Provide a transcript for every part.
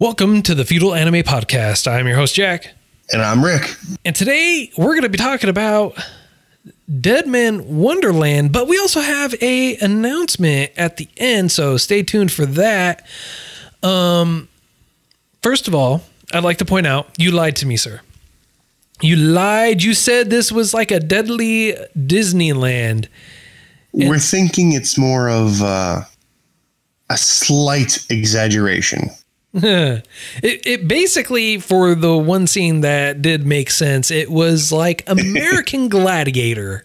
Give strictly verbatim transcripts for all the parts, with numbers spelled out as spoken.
Welcome to the Feudal Anime Podcast. I'm your host, Jack. And I'm Rick. And today we're going to be talking about Deadman Wonderland, but we also have a announcement at the end, so stay tuned for that. Um, first of all, I'd like to point out, you lied to me, sir. You lied. You said this was like a deadly Disneyland. And we're thinking it's more of uh, a slight exaggeration. it, it basically, for the one scene that did make sense, it was like American Gladiator.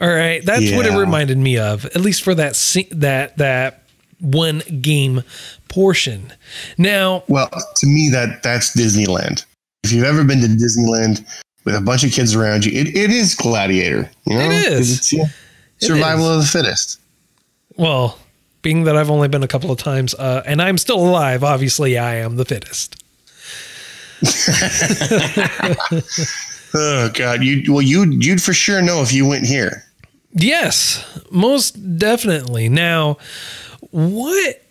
All right, that's yeah. what it reminded me of, at least for that that that one game portion. Now, well, to me, that that's Disneyland. If you've ever been to Disneyland with a bunch of kids around you, it, it is Gladiator. You know? It is it's, yeah, survival it is. of the fittest. Well. Being that I've only been a couple of times uh, and I'm still alive, obviously I am the fittest. Oh God. You, well, you, you'd for sure know if you went here. Yes, most definitely. Now what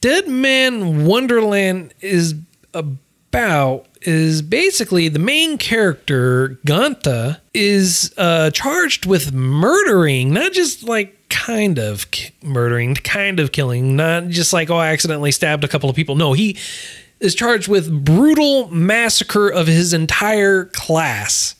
Deadman Wonderland is about is basically the main character Ganta is uh, charged with murdering, not just like, kind of murdering, kind of killing, not just like, oh, I accidentally stabbed a couple of people. No, he is charged with brutal massacre of his entire class.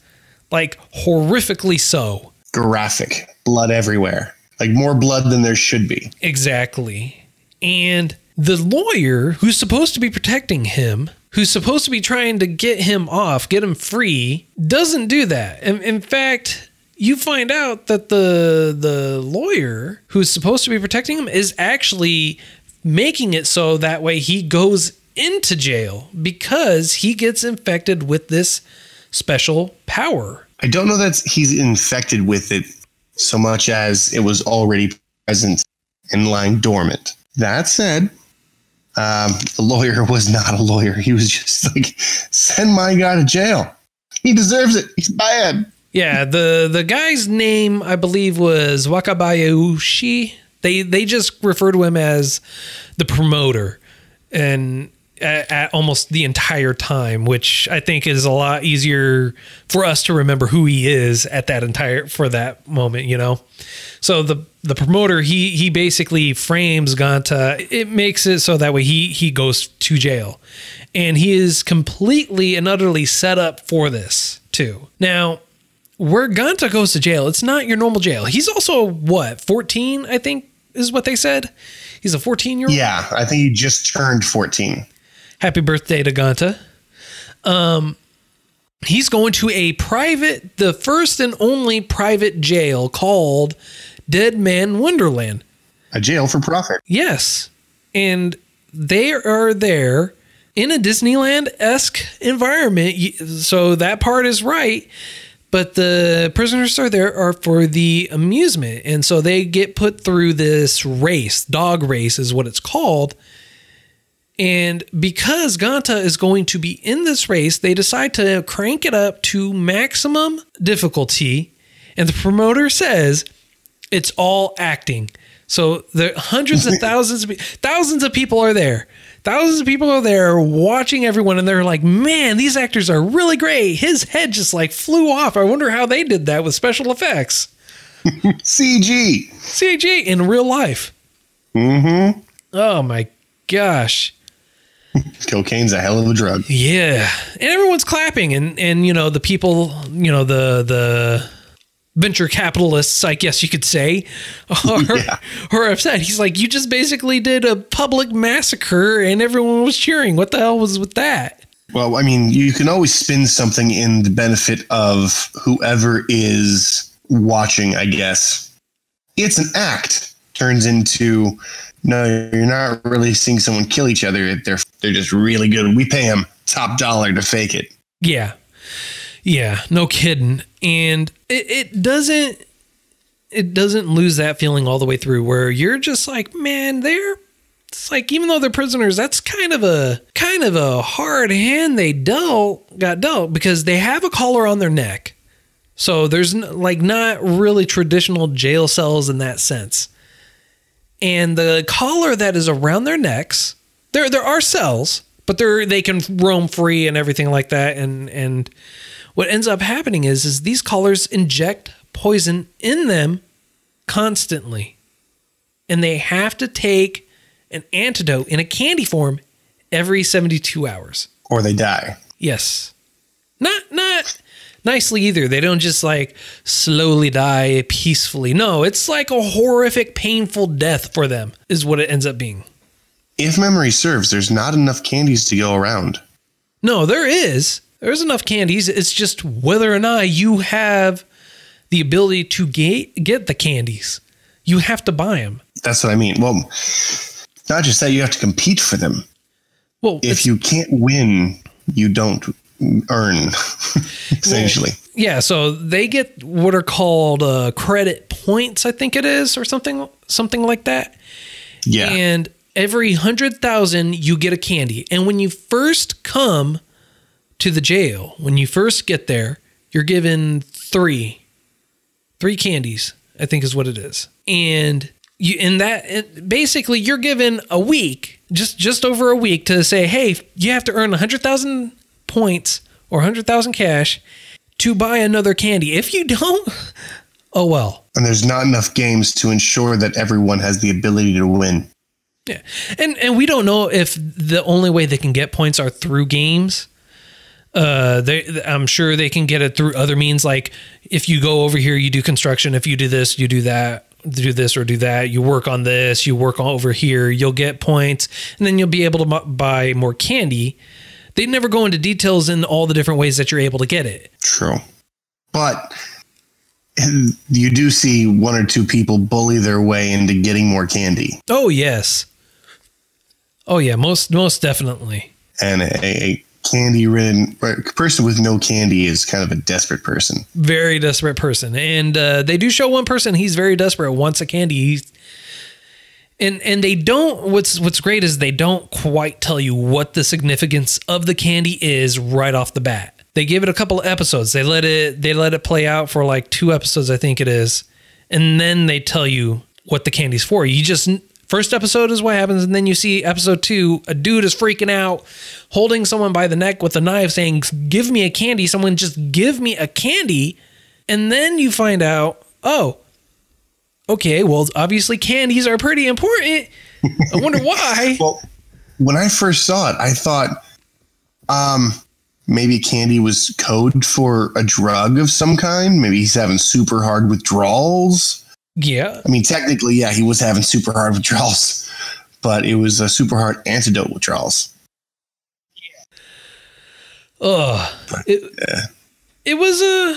Like horrifically so. Graphic. Blood everywhere. Like more blood than there should be. Exactly. And the lawyer who's supposed to be protecting him, who's supposed to be trying to get him off, get him free, doesn't do that. In, in fact, you find out that the the lawyer who's supposed to be protecting him is actually making it so that way he goes into jail because he gets infected with this special power. I don't know that he's infected with it so much as it was already present and lying dormant. That said, um, the lawyer was not a lawyer. He was just like, send my guy to jail. He deserves it. He's bad. Yeah, the, the guy's name, I believe, was Wakabayashi. They they just refer to him as the promoter and at, at almost the entire time, which I think is a lot easier for us to remember who he is at that entire for that moment, you know. So the the promoter, he he basically frames Ganta. It makes it so that way he he goes to jail. And he is completely and utterly set up for this too. Now, where Ganta goes to jail, it's not your normal jail. He's also, what, fourteen, I think, is what they said? He's a fourteen-year-old? Yeah, I think he just turned fourteen. Happy birthday to Ganta. Um, he's going to a private, the first and only private jail called Deadman Wonderland. A jail for profit. Yes. And they are there in a Disneyland-esque environment, so that part is right. But the prisoners are there are for the amusement. And so they get put through this race. Dog race is what it's called. And because Ganta is going to be in this race, they decide to crank it up to maximum difficulty. And the promoter says it's all acting. So the hundreds of thousands, of, thousands of people are there. Thousands of people are there watching everyone, and they're like, man, these actors are really great. His head just like flew off. I wonder how they did that with special effects. C G. C G in real life. Mm-hmm. Oh, my gosh. Cocaine's a hell of a drug. Yeah. And everyone's clapping, and, and you know, the people, you know, the... the venture capitalists, I guess you could say, are, yeah. are upset. He's like, you just basically did a public massacre and everyone was cheering. What the hell was with that? Well, I mean, you can always spin something in the benefit of whoever is watching, I guess. It's an act. Turns into, no, you're not really seeing someone kill each other. They're, they're just really good. We pay them top dollar to fake it. Yeah. Yeah, no kidding. And it, it doesn't it doesn't lose that feeling all the way through where you're just like, man, they're it's like even though they're prisoners, that's kind of a kind of a hard hand they dealt got dealt because they have a collar on their neck. So there's like not really traditional jail cells in that sense. And the collar that is around their necks There there are cells, but they're they can roam free and everything like that. And and what ends up happening is is these callers inject poison in them constantly, and they have to take an antidote in a candy form every seventy-two hours, or they die. Yes, not not nicely either. They don't just like slowly die peacefully. No, it's like a horrific, painful death for them is what it ends up being. If memory serves, there's not enough candies to go around. No, there is. There's enough candies. It's just whether or not you have the ability to get, get the candies. You have to buy them. That's what I mean. Well, not just that, you have to compete for them. Well, if you can't win, you don't earn, essentially. Well, yeah, so they get what are called uh, credit points, I think it is, or something something like that. Yeah. And every one hundred thousand, you get a candy. And when you first come to the jail, when you first get there, you're given three. Three candies, I think is what it is. And you in that, it, basically, you're given a week, just, just over a week, to say, hey, you have to earn one hundred thousand points or one hundred thousand cash to buy another candy. If you don't, oh well. And there's not enough games to ensure that everyone has the ability to win. Yeah. And, and we don't know if the only way they can get points are through games. Uh, they, I'm sure they can get it through other means. Like if you go over here, you do construction. If you do this, you do that, do this or do that. You work on this, you work over here, you'll get points, and then you'll be able to buy more candy. They never go into details in all the different ways that you're able to get it. True. But you do see one or two people bully their way into getting more candy. Oh, yes. Oh, yeah. Most, most definitely. And a, a candy-ridden person with no candy is kind of a desperate person. Very desperate person. And uh, they do show one person, he's very desperate, wants a candy. He's, and and they don't, what's, what's great is they don't quite tell you what the significance of the candy is right off the bat. They give it a couple of episodes. They let it, they let it play out for like two episodes, I think it is. And then they tell you what the candy's for. You just... First episode is what happens, and then you see episode two, a dude is freaking out, holding someone by the neck with a knife saying, give me a candy, someone just give me a candy. And then you find out, oh, okay, well, obviously candies are pretty important. I wonder why. Well, when I first saw it, I thought um, maybe candy was code for a drug of some kind. Maybe he's having super hard withdrawals. Yeah. I mean, technically, yeah, he was having super hard withdrawals, but it was a super hard antidote withdrawals. Yeah. Oh, it, yeah. It was a,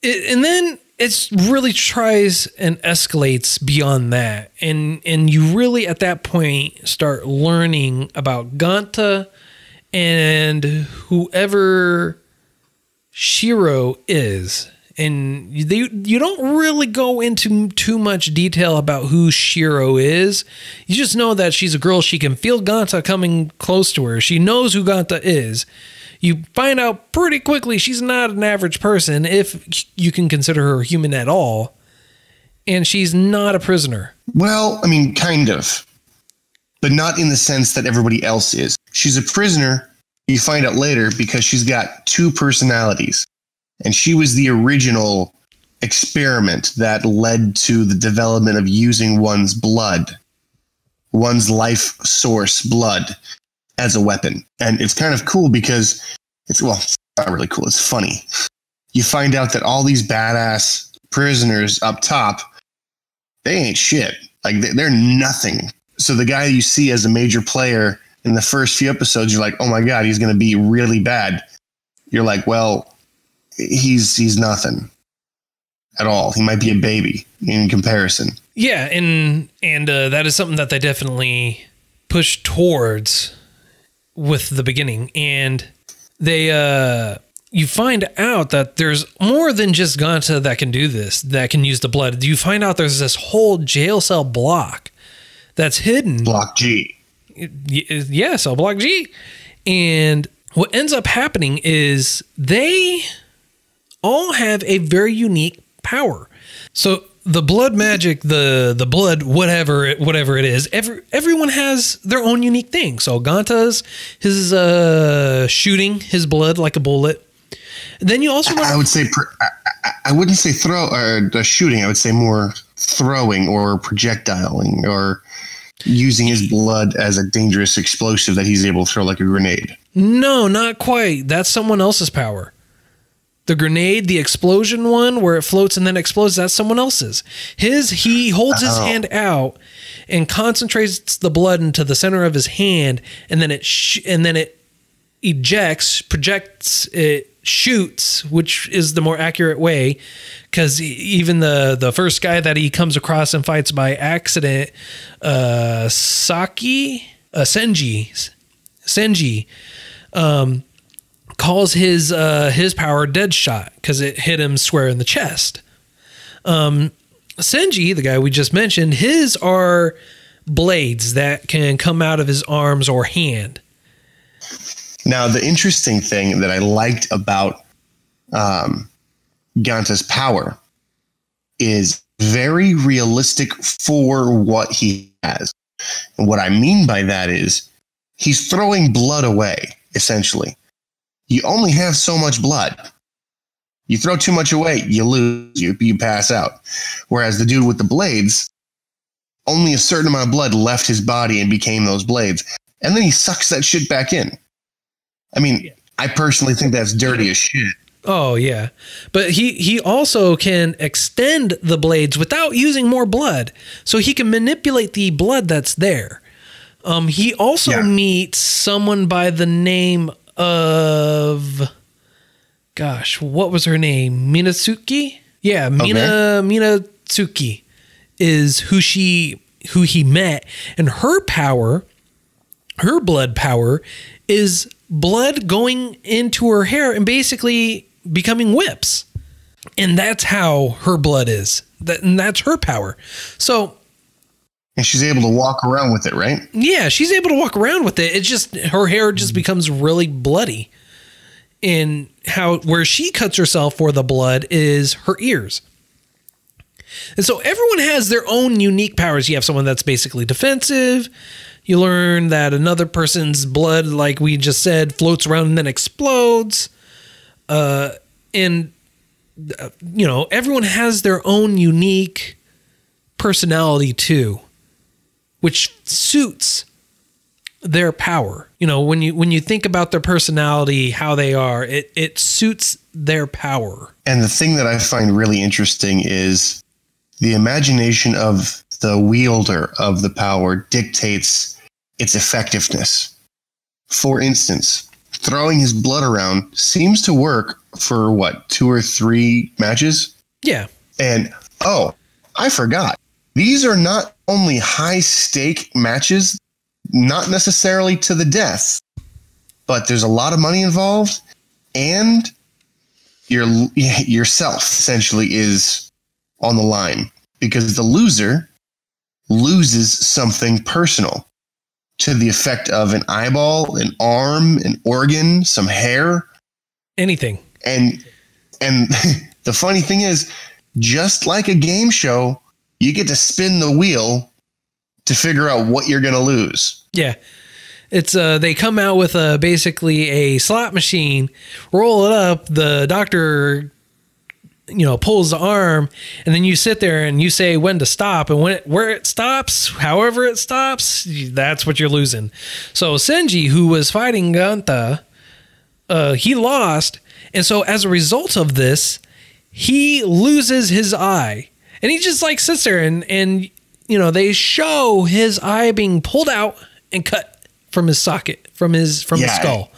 it, and then it's really tries and escalates beyond that. And, and you really, at that point, start learning about Ganta and whoever Shiro is. And they, you don't really go into too much detail about who Shiro is. You just know that she's a girl. She can feel Ganta coming close to her. She knows who Ganta is. You find out pretty quickly she's not an average person, if you can consider her human at all. And she's not a prisoner. Well, I mean, kind of. But not in the sense that everybody else is. She's a prisoner, you find out later, because she's got two personalities. And she was the original experiment that led to the development of using one's blood, one's life source blood, as a weapon. And it's kind of cool because it's, well, it's not really cool. It's funny. You find out that all these badass prisoners up top, they ain't shit. Like, they're nothing. So the guy you see as a major player in the first few episodes, you're like, oh my God, he's going to be really bad. You're like, well... He's he's nothing at all. He might be a baby in comparison. Yeah, and and uh, that is something that they definitely push towards with the beginning. And they uh, you find out that there's more than just Ganta that can do this, that can use the blood. You find out there's this whole jail cell block that's hidden. Block G. Yeah, cell block G. And what ends up happening is they all have a very unique power. So the blood magic, the the blood, whatever it, whatever it is, every everyone has their own unique thing. So Ganta's his uh, shooting his blood like a bullet. Then you also I, I would say per, I, I wouldn't say throw or uh, shooting. I would say more throwing or projectiling or using his blood as a dangerous explosive that he's able to throw like a grenade. No, not quite. That's someone else's power. The grenade, the explosion one where it floats and then explodes, that's someone else's. His he holds his oh. hand out and concentrates the blood into the center of his hand, and then it sh and then it ejects, projects it. Shoots, which is the more accurate way, because even the the first guy that he comes across and fights by accident, uh, Saki, uh, Senji, Senji, um, calls his uh, his power dead shot because it hit him square in the chest. Um, Senji, the guy we just mentioned, his are blades that can come out of his arms or hand. Now, the interesting thing that I liked about um, Ganta's power is very realistic for what he has. And what I mean by that is he's throwing blood away, essentially. You only have so much blood. You throw too much away, you lose, you, you pass out. Whereas the dude with the blades, only a certain amount of blood left his body and became those blades. And then he sucks that shit back in. I mean, I personally think that's dirty as shit. Oh, yeah. But he, he also can extend the blades without using more blood. So he can manipulate the blood that's there. Um, he also yeah. meets someone by the name of... Gosh, what was her name? Minatsuki? Yeah, Mina, okay. Minatsuki is who, she, who he met. And her power, her blood power, is... blood going into her hair and basically becoming whips. And that's how her blood is. That, and that's her power. So. And she's able to walk around with it, right? Yeah, she's able to walk around with it. It's just her hair just becomes really bloody. And how where she cuts herself for the blood is her ears. And so everyone has their own unique powers. You have someone that's basically defensive. You learn that another person's blood, like we just said, floats around and then explodes. Uh, and, uh, you know, everyone has their own unique personality too, which suits their power. You know, when you when you think about their personality, how they are, it, it suits their power. And the thing that I find really interesting is the imagination of the wielder of the power dictates its effectiveness. For instance, throwing his blood around seems to work for what, two or three matches? Yeah. And oh, I forgot. These are not only high stake matches, not necessarily to the death, but there's a lot of money involved, and your yourself essentially is on the line because the loser loses something personal, to the effect of an eyeball, an arm, an organ, some hair, anything. And and the funny thing is, just like a game show, you get to spin the wheel to figure out what you're going to lose. Yeah. It's uh they come out with a basically a slot machine, roll it up, the doctor you know, pulls the arm, and then you sit there and you say when to stop, and when it, where it stops, however it stops, that's what you're losing. So Senji, who was fighting Ganta, uh, he lost. And so as a result of this, he loses his eye, and he just like sits there and, and, you know, they show his eye being pulled out and cut from his socket, from his, from yeah, his skull.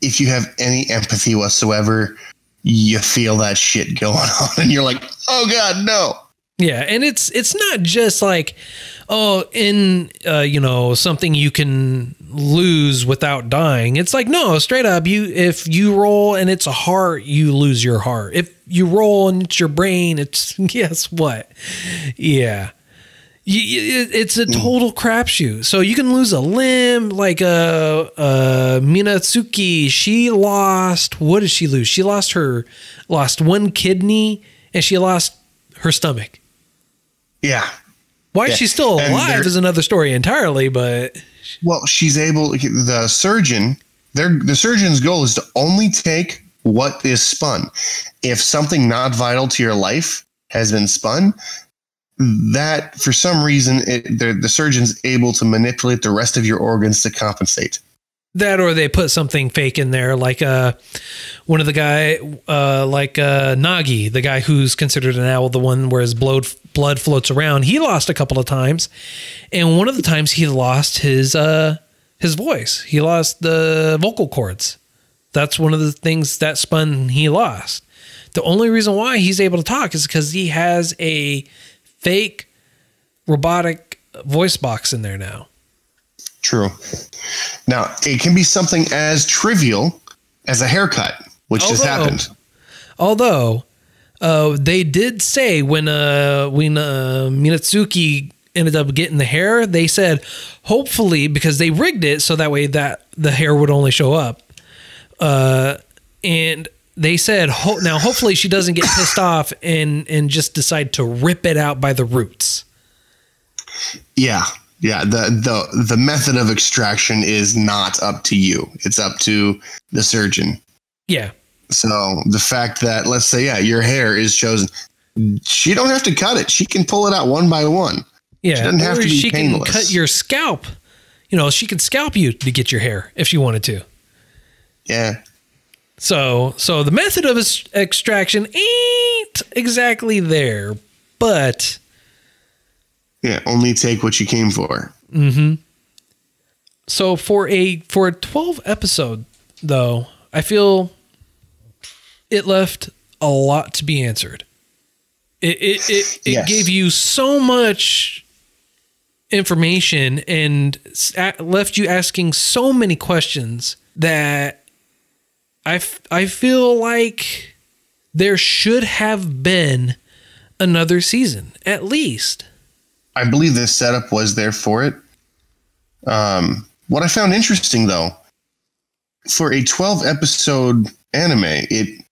If you have any empathy whatsoever, you feel that shit going on and you're like, oh God, no. Yeah. And it's, it's not just like, oh, in, uh, you know, something you can lose without dying. It's like, no, straight up. You, if you roll and it's a heart, you lose your heart. If you roll and it's your brain, it's guess what? Yeah. You, it, it's a total crapshoot. So you can lose a limb, like uh, uh, Minatsuki. She lost. What did she lose? She lost her, lost one kidney, and she lost her stomach. Yeah. Why yeah. is she still alive is another story entirely, but... Well, she's able... The surgeon... The surgeon's goal is to only take what is spun. If something not vital to your life has been spun, that, for some reason, it, the, the surgeon's able to manipulate the rest of your organs to compensate. That, or they put something fake in there, like uh, one of the guy, uh, like uh, Nagi, the guy who's considered an owl, the one where his blood, blood floats around. He lost a couple of times, and one of the times he lost his uh, his voice. He lost the vocal cords. That's one of the things that spun he lost. The only reason why he's able to talk is because he has a fake robotic voice box in there now. True. Now, it can be something as trivial as a haircut, which although, just happened. Although, uh, they did say when, uh, when uh, Minatsuki ended up getting the hair, they said, hopefully, because they rigged it so that way that the hair would only show up. Uh, and they said, ho now, hopefully she doesn't get pissed off and, and just decide to rip it out by the roots. Yeah. Yeah, the, the the method of extraction is not up to you. It's up to the surgeon. Yeah. So the fact that, let's say, yeah, your hair is chosen. She don't have to cut it. She can pull it out one by one. Yeah. She doesn't have to be painless. She can cut your scalp. You know, she can scalp you to get your hair if she wanted to. Yeah. So, so the method of extraction ain't exactly there, but... Yeah, only take what you came for. Mm-hmm. So for a for a twelve episode though, I feel it left a lot to be answered. It it it, it yes. gave you so much information and left you asking so many questions that I f I feel like there should have been another season at least. I believe this setup was there for it. Um, what I found interesting, though, for a twelve-episode anime, it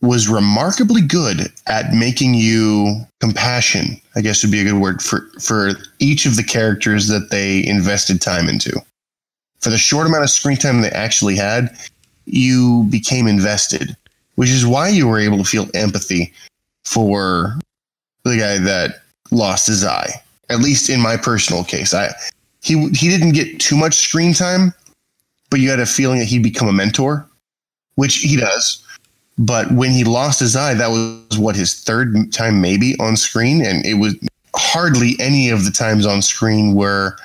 was remarkably good at making you compassion, I guess would be a good word, for, for each of the characters that they invested time into. For the short amount of screen time they actually had, you became invested, which is why you were able to feel empathy for the guy that lost his eye. At least in my personal case, I he he didn't get too much screen time, but you had a feeling that he'd become a mentor, which he does. But when he lost his eye, that was what his third time maybe on screen, and it was hardly any of the times on screen were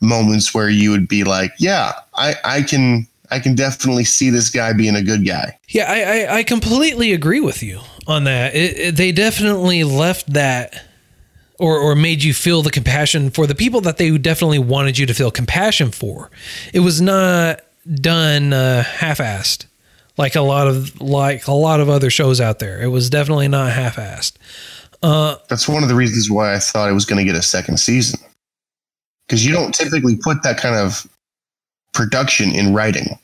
moments where you would be like, "Yeah, I I can I can definitely see this guy being a good guy." Yeah, I I, I completely agree with you on that. It, it, they definitely left that. Or, or made you feel the compassion for the people that they definitely wanted you to feel compassion for. It was not done uh, half-assed, like a lot of like a lot of other shows out there. It was definitely not half-assed. Uh, That's one of the reasons why I thought it was going to get a second season, because you don't typically put that kind of production in writing.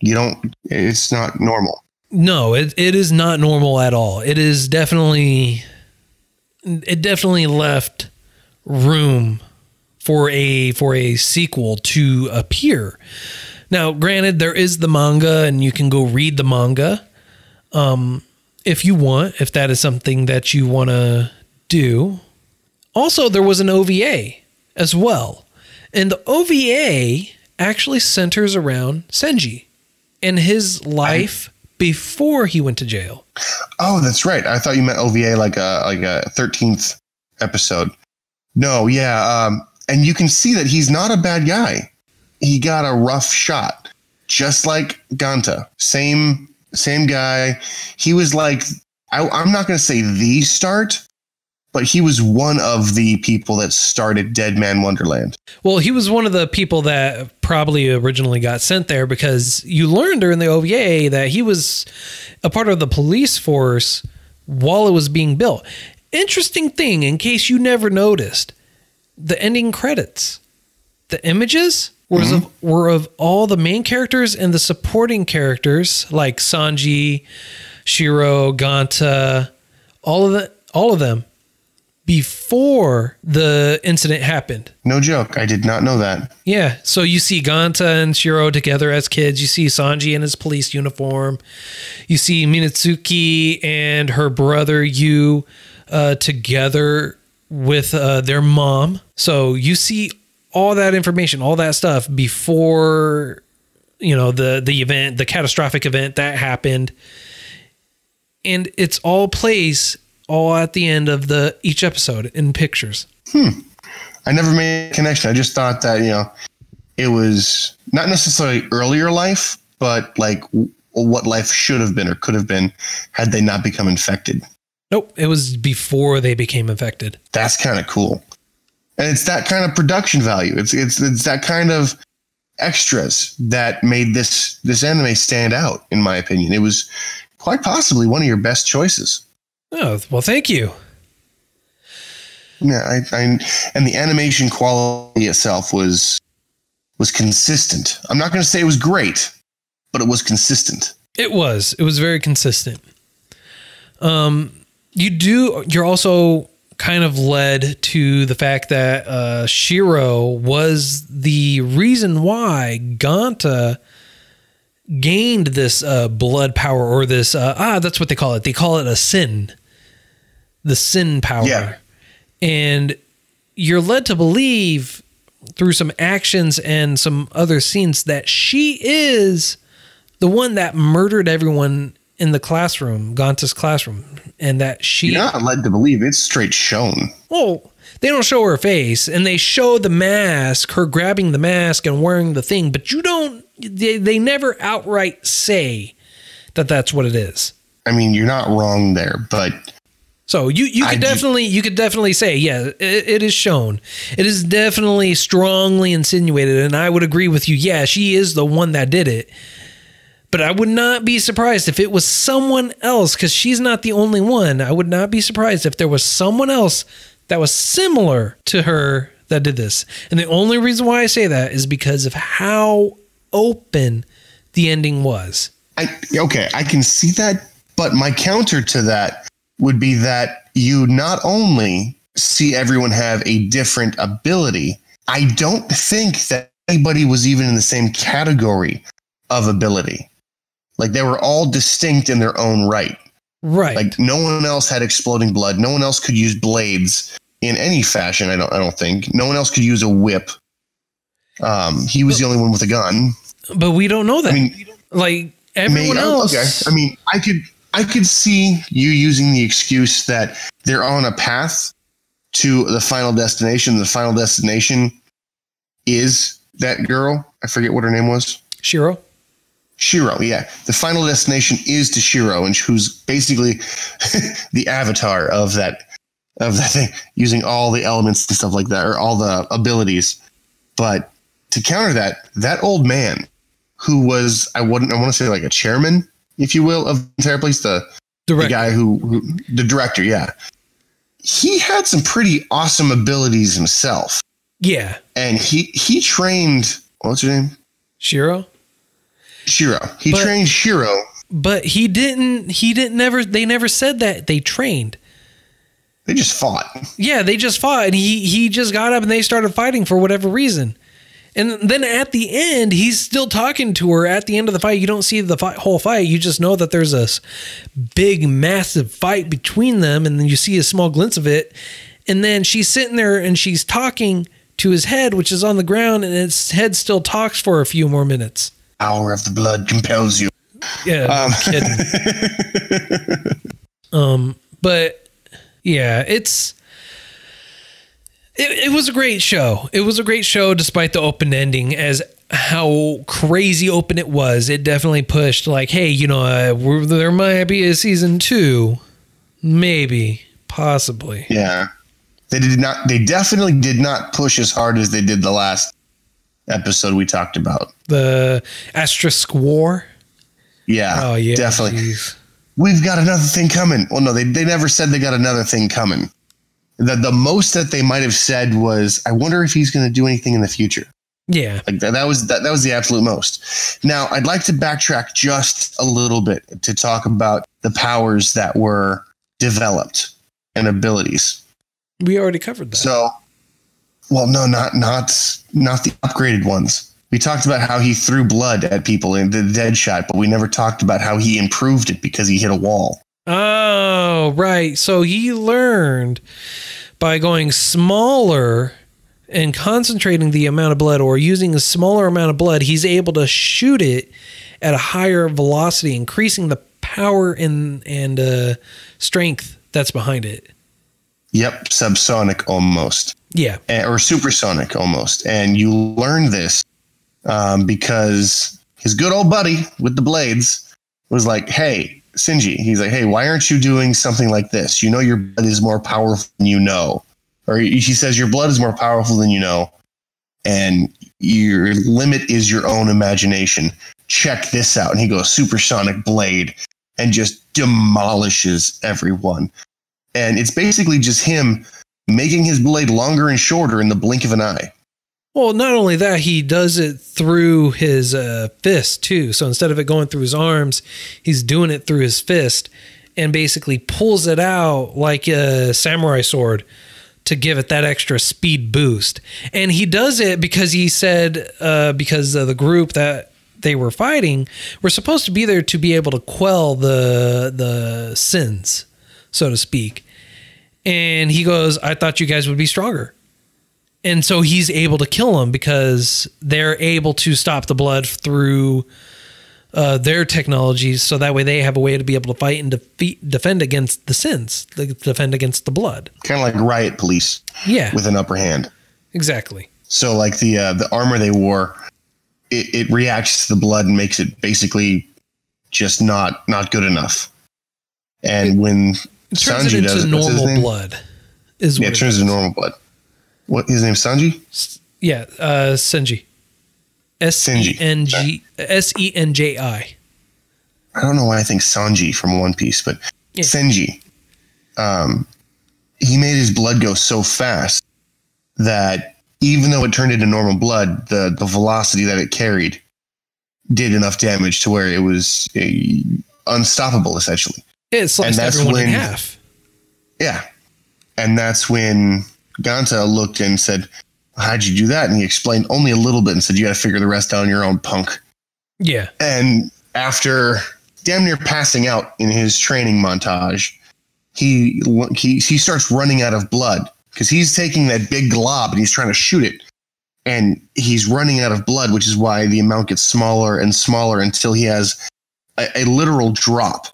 You don't. It's not normal. No, it it is not normal at all. It is definitely. It definitely left room for a for a sequel to appear. Now, granted, there is the manga, and you can go read the manga um, if you want, if that is something that you want to do. Also, there was an O V A as well, and the O V A actually centers around Senji and his life. I before he went to jail. Oh, that's right. I thought you meant O V A like a like a thirteenth episode. No, yeah. Um, and you can see that he's not a bad guy. He got a rough shot, just like Ganta. Same same guy. He was like, I, I'm not going to say the start, but he was one of the people that started Deadman Wonderland. Well, he was one of the people that probably originally got sent there, because you learned during the O V A that he was a part of the police force while it was being built. Interesting thing, in case you never noticed, the ending credits, the images were, mm-hmm. of, were of all the main characters and the supporting characters like Sanji, Shiro, Ganta, all of, the, all of them. before the incident happened. No joke. I did not know that. Yeah. So you see Ganta and Shiro together as kids. You see Senji in his police uniform. You see Minatsuki and her brother Yu uh, together with uh, their mom. So you see all that information, all that stuff before, you know, the, the event, the catastrophic event that happened. And it's all plays all at the end of the each episode in pictures. Hmm. I never made a connection. I just thought that, you know, it was not necessarily earlier life, but like w what life should have been or could have been had they not become infected. Nope. It was before they became infected. That's kind of cool. And it's that kind of production value. It's, it's, it's that kind of extras that made this, this anime stand out, in my opinion. It was quite possibly one of your best choices. Oh, well, thank you. Yeah, I, I, and the animation quality itself was was consistent. I'm not going to say it was great, but it was consistent. It was. It was very consistent. Um, you do. You're also kind of led to the fact that uh, Shiro was the reason why Ganta gained this uh, blood power, or this uh, ah, that's what they call it. They call it a sin. The sin power. Yeah. And you're led to believe through some actions and some other scenes that she is the one that murdered everyone in the classroom, Ganta's classroom. And that she... You're not led to believe, it's straight shown. Well, they don't show her face, and they show the mask, her grabbing the mask and wearing the thing, but you don't, they, they never outright say that that's what it is. I mean, you're not wrong there, but... So you, you could I definitely do. you could definitely say, yeah, it, it is shown. It is definitely strongly insinuated, and I would agree with you. Yeah, she is the one that did it. But I would not be surprised if it was someone else, because she's not the only one. I would not be surprised if there was someone else that was similar to her that did this. And the only reason why I say that is because of how open the ending was. I, okay, I can see that, but my counter to that would be that you not only see everyone have a different ability, I don't think that anybody was even in the same category of ability. Like, they were all distinct in their own right. Right. Like, no one else had exploding blood. No one else could use blades in any fashion, I don't I don't think. No one else could use a whip. Um, he was but, the only one with a gun. But we don't know that. I mean, like, everyone may, else. Okay. I mean, I could... I could see you using the excuse that they're on a path to the final destination. The final destination is that girl. I forget what her name was. Shiro. Shiro, yeah. The final destination is to Shiro, and who's basically the avatar of that of that thing, using all the elements and stuff like that, or all the abilities. But to counter that, that old man who was, I wouldn't I want to say like a chairman, if you will, of the entire place, the, the guy who, who, the director, yeah. He had some pretty awesome abilities himself. Yeah. And he, he trained, what's her name? Shiro? Shiro. He but, trained Shiro. But he didn't, he didn't never, they never said that they trained. They just fought. Yeah, they just fought. And he, he just got up and they started fighting for whatever reason. And then at the end, he's still talking to her at the end of the fight. You don't see the fight, whole fight. You just know that there's a big, massive fight between them. And then you see a small glimpse of it. And then she's sitting there and she's talking to his head, which is on the ground. And his head still talks for a few more minutes. Hour of the blood compels you. Yeah. Um. Kidding. um, but yeah, it's, It, it was a great show. It was a great show despite the open ending, as how crazy open it was. It definitely pushed like, hey, you know, uh, we're, there might be a season two. Maybe. Possibly. Yeah. They did not. They definitely did not push as hard as they did the last episode we talked about. The Asterisk War? Yeah. Oh, yeah. Definitely. Geez. We've got another thing coming. Well, no, they, they never said they got another thing coming. The, the most that they might have said was, I wonder if he's going to do anything in the future. Yeah. Like that, that was that, that was the absolute most. Now, I'd like to backtrack just a little bit to talk about the powers that were developed and abilities. We already covered that. So, well, no, not not not the upgraded ones. We talked about how he threw blood at people in the dead shot, but we never talked about how he improved it because he hit a wall. Oh, right. So he learned by going smaller and concentrating the amount of blood, or using a smaller amount of blood, he's able to shoot it at a higher velocity, increasing the power and, and uh, strength that's behind it. Yep. Subsonic almost. Yeah. And, or supersonic almost. And you learn this um, because his good old buddy with the blades was like, hey, Senji, he's like, hey, why aren't you doing something like this? You know, your blood is more powerful than you know. Or he says, your blood is more powerful than you know, and your limit is your own imagination. Check this out. And he goes supersonic blade and just demolishes everyone. And it's basically just him making his blade longer and shorter in the blink of an eye. Well, not only that, he does it through his uh, fist, too. So instead of it going through his arms, he's doing it through his fist and basically pulls it out like a samurai sword to give it that extra speed boost. And he does it because he said, uh, because of the group that they were fighting, were supposed to be there to be able to quell the the sins, so to speak. And he goes, I thought you guys would be stronger. And so he's able to kill them because they're able to stop the blood through uh, their technologies. So that way they have a way to be able to fight and defeat, defend against the sins, defend against the blood. Kind of like riot police. Yeah. With an upper hand. Exactly. So like the, uh, the armor they wore, it, it reacts to the blood and makes it basically just not, not good enough. And it, when it turns Sanji it into does, normal blood is yeah, what it, it turns into normal blood. What his name? Sanji? Yeah, uh, Senji. S E N G S E N J I. I don't know why I think Sanji from One Piece, but yeah. Senji. Um, he made his blood go so fast that even though it turned into normal blood, the, the velocity that it carried did enough damage to where it was uh, unstoppable, essentially. Yeah, it sliced everyone when, in half. Yeah. And that's when Ganta looked and said, how'd you do that? And he explained only a little bit and said, you got to figure the rest out on your own, punk. Yeah. And after damn near passing out in his training montage, he he, he starts running out of blood because he's taking that big glob and he's trying to shoot it. And he's running out of blood, which is why the amount gets smaller and smaller until he has a, a literal drop.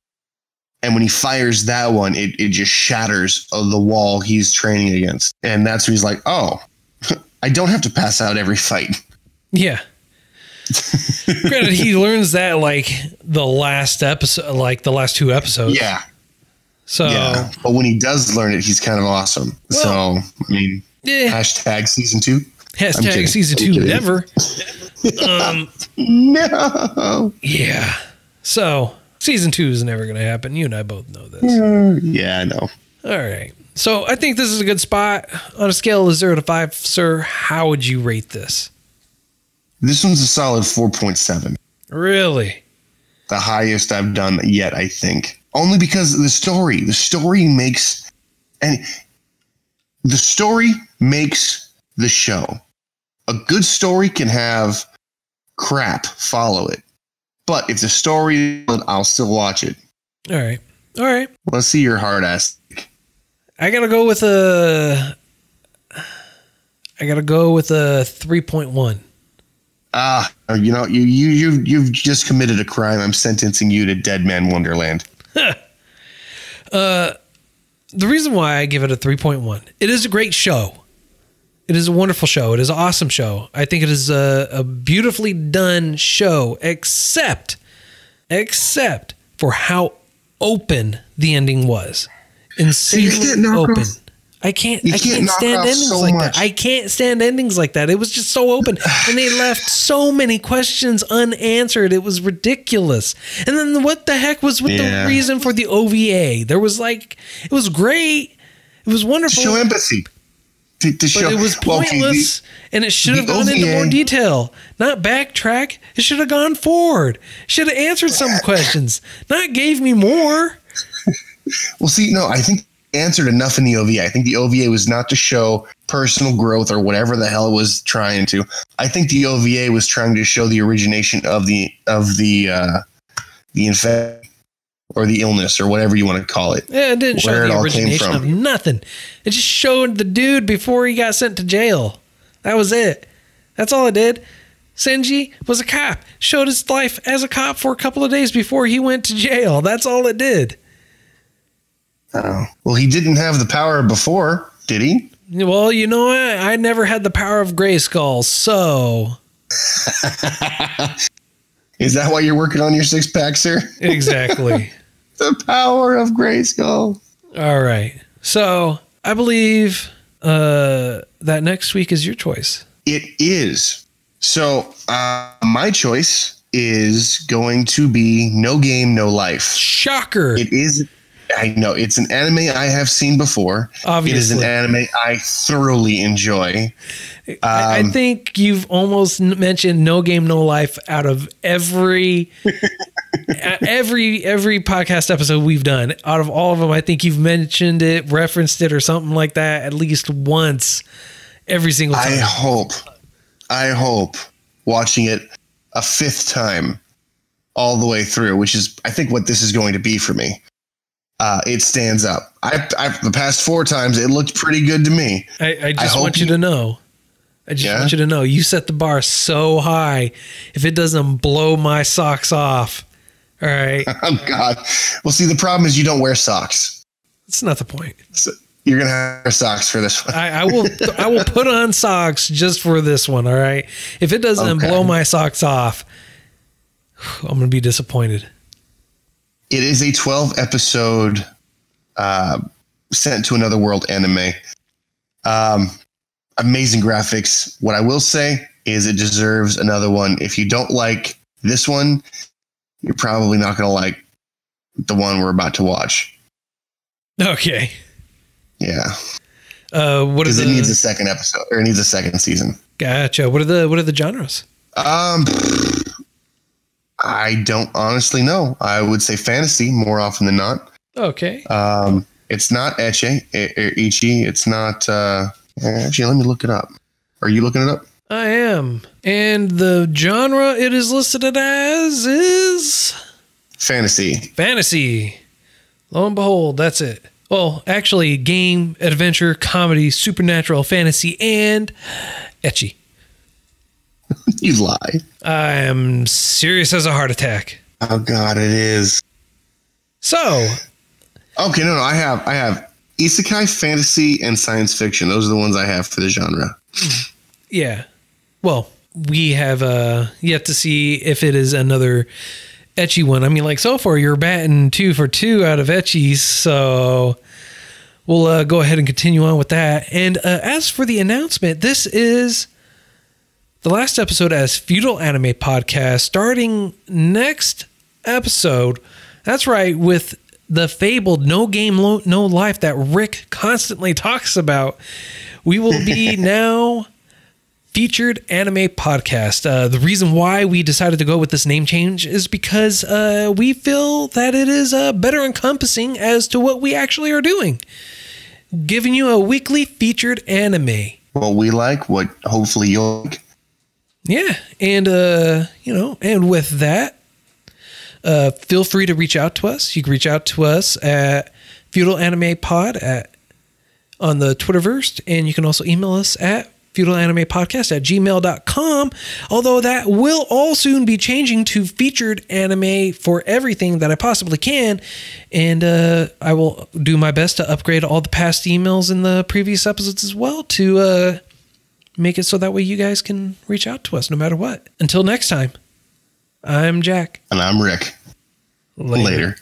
And when he fires that one, it, it just shatters the wall he's training against. And that's when he's like, oh, I don't have to pass out every fight. Yeah. Granted, he learns that like the last episode, like the last two episodes. Yeah. So, yeah. But when he does learn it, he's kind of awesome. Well, so, I mean, yeah. Hashtag season two. Hashtag season two, never. um, no. Yeah. So, season two is never going to happen. You and I both know this. Yeah, I know. All right. So I think this is a good spot. On a scale of zero to five, sir, how would you rate this? This one's a solid four point seven. Really? The highest I've done yet, I think. Only because the story, the story makes, and the story makes the show. A good story can have crap follow it. But if the story, I'll still watch it. All right. All right. Let's see your hard ass. I got to go with a... I got to go with a three point one. Ah, you know, you, you, you've, you've just committed a crime. I'm sentencing you to Deadman Wonderland. uh, the reason why I give it a three point one, it is a great show. It is a wonderful show. It is an awesome show. I think it is a, a beautifully done show, except, except for how open the ending was. Insanely open. Off, I can't. I can't stand endings so like much. that. I can't stand endings like that. It was just so open, and they left so many questions unanswered. It was ridiculous. And then what the heck was with yeah. the reason for the O V A? There was like, it was great. It was wonderful. Show empathy. To, to but show. It was pointless, okay, the, and it should have gone O V A into more detail, not backtrack. It should have gone forward. Should have answered some questions, not gave me more. Well, see, no, I think answered enough in the O V A. I think the O V A was not to show personal growth or whatever the hell it was trying to. I think the O V A was trying to show the origination of the of the uh, the infection or the illness or whatever you want to call it. Yeah, it didn't show the origination of nothing. It just showed the dude before he got sent to jail. That was it. That's all it did. Senji was a cop. Showed his life as a cop for a couple of days before he went to jail. That's all it did. Oh. Well, he didn't have the power before, did he? Well, you know what? I, I never had the power of Grayskull, so... Is that why you're working on your six-pack, sir? Exactly. The power of Grayskull. All right. So, I believe uh, that next week is your choice. It is. So, uh, my choice is going to be No Game, No Life. Shocker. It is... I know it's an anime I have seen before. Obviously. It is an anime I thoroughly enjoy. Um, I, I think you've almost mentioned No Game, No Life out of every, every, every podcast episode we've done. Out of all of them, I think you've mentioned it, referenced it, or something like that at least once every single time. I hope, I hope watching it a fifth time all the way through, which is, I think, what this is going to be for me. Uh, it stands up. I, I the past four times it looked pretty good to me. I, I just I want you, you to know. I just yeah? want you to know you set the bar so high. If it doesn't blow my socks off, all right. Oh God. Well, see, the problem is you don't wear socks. It's not the point. So you're gonna have to wear socks for this one. I, I will. I will put on socks just for this one. All right. If it doesn't okay. blow my socks off, I'm gonna be disappointed. It is a twelve episode uh, Sent to Another World anime. Um, amazing graphics. What I will say is it deserves another one. If you don't like this one, you're probably not going to like the one we're about to watch. Okay. Yeah. Uh, what is it? It needs a second episode, or it needs a second season. Gotcha. What are the What are the genres? Um. I don't honestly know. I would say fantasy more often than not. Okay. Um, it's not ecchi, ichi. It's not. Uh, actually, let me look it up. Are you looking it up? I am. And the genre it is listed as is fantasy. Fantasy. Lo and behold, that's it. Well, actually, game, adventure, comedy, supernatural, fantasy, and ecchi. You lie. I am serious as a heart attack. Oh God, it is. So, okay, no, no, I have, I have isekai, fantasy, and science fiction. Those are the ones I have for the genre. Yeah. Well, we have uh, yet to see if it is another ecchi one. I mean, like so far, you're batting two for two out of ecchis, so we'll uh, go ahead and continue on with that. And uh, as for the announcement, this is. The last episode as Feudal Anime Podcast, starting next episode. That's right, with the fabled No Game, No Life that Rick constantly talks about. We will be now featured anime podcast. Uh, the reason why we decided to go with this name change is because uh, we feel that it is uh, better encompassing as to what we actually are doing. Giving you a weekly featured anime. What we like, what hopefully you'll like. Yeah. And, uh, you know, and with that, uh, feel free to reach out to us. You can reach out to us at Feudal Anime Pod at, on the Twitterverse. And you can also email us at feudal anime podcast at gmail dot com. Although that will all soon be changing to featured anime for everything that I possibly can. And, uh, I will do my best to upgrade all the past emails in the previous episodes as well to, uh, make it so that way you guys can reach out to us no matter what. Until next time, I'm Jack. And I'm Rick. Later. Later.